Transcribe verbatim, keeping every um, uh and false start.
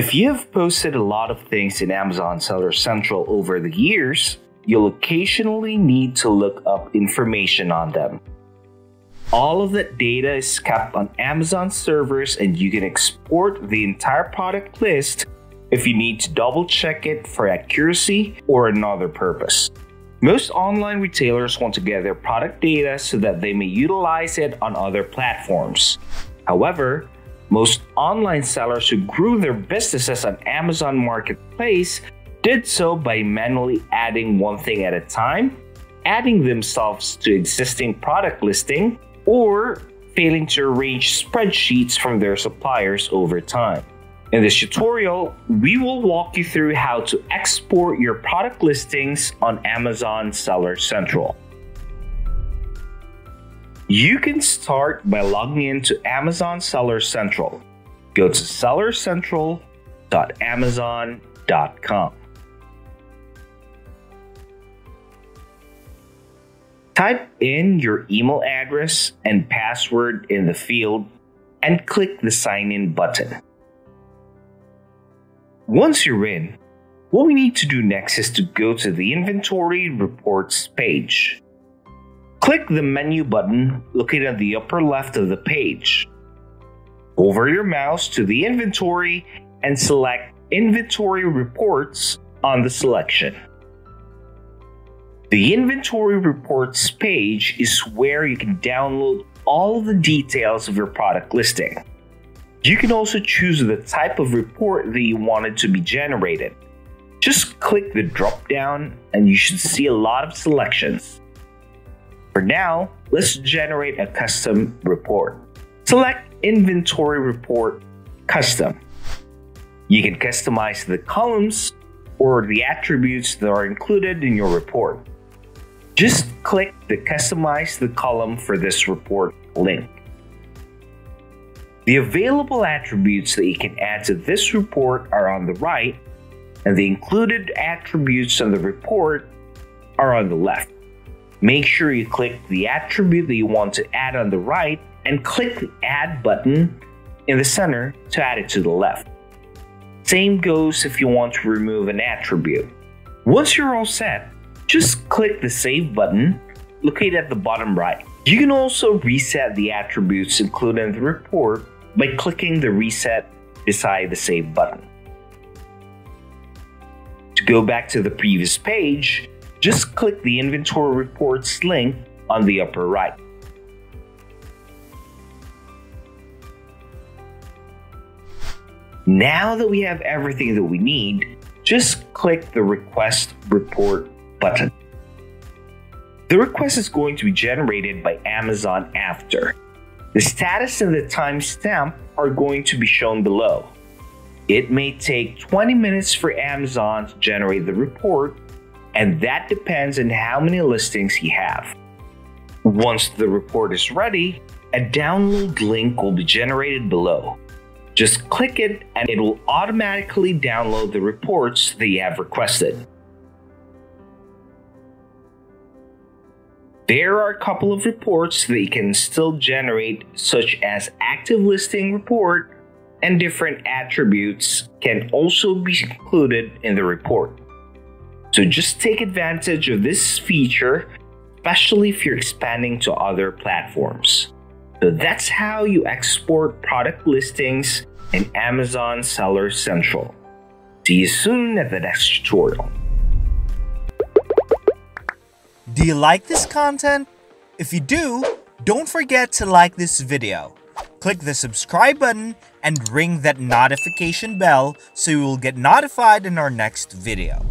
If you've posted a lot of things in Amazon Seller Central over the years, you'll occasionally need to look up information on them. All of that data is kept on Amazon servers, and you can export the entire product list if you need to double check it for accuracy or another purpose. Most online retailers want to get their product data so that they may utilize it on other platforms. However, most online sellers who grew their businesses on Amazon Marketplace did so by manually adding one thing at a time, adding themselves to existing product listing, or failing to arrange spreadsheets from their suppliers over time. In this tutorial, we will walk you through how to export your product listings on Amazon Seller Central. You can start by logging into Amazon Seller Central. Go to seller central dot amazon dot com. Type in your email address and password in the field and click the Sign In button. Once you're in, what we need to do next is to go to the Inventory Reports page. Click the menu button located at the upper left of the page. Hover your mouse to the inventory and select Inventory Reports on the selection. The Inventory Reports page is where you can download all of the details of your product listing. You can also choose the type of report that you wanted to be generated. Just click the drop-down and you should see a lot of selections. For now, let's generate a custom report. Select Inventory Report Custom. You can customize the columns or the attributes that are included in your report. Just click the Customize the column for this report link. The available attributes that you can add to this report are on the right, and the included attributes on the report are on the left. Make sure you click the attribute that you want to add on the right and click the Add button in the center to add it to the left. Same goes if you want to remove an attribute. Once you're all set, just click the Save button located at the bottom right. You can also reset the attributes included in the report by clicking the Reset beside the Save button. To go back to the previous page, just click the Inventory Reports link on the upper right. Now that we have everything that we need, just click the Request Report button. The request is going to be generated by Amazon after. The status and the timestamp are going to be shown below. It may take twenty minutes for Amazon to generate the report, and that depends on how many listings you have. Once the report is ready, a download link will be generated below. Just click it and it will automatically download the reports that you have requested. There are a couple of reports that you can still generate, such as active listing report, and different attributes can also be included in the report. So just take advantage of this feature, especially if you're expanding to other platforms. So that's how you export product listings in Amazon Seller Central. See you soon at the next tutorial. Do you like this content? If you do, don't forget to like this video. Click the subscribe button and ring that notification bell so you will get notified in our next video.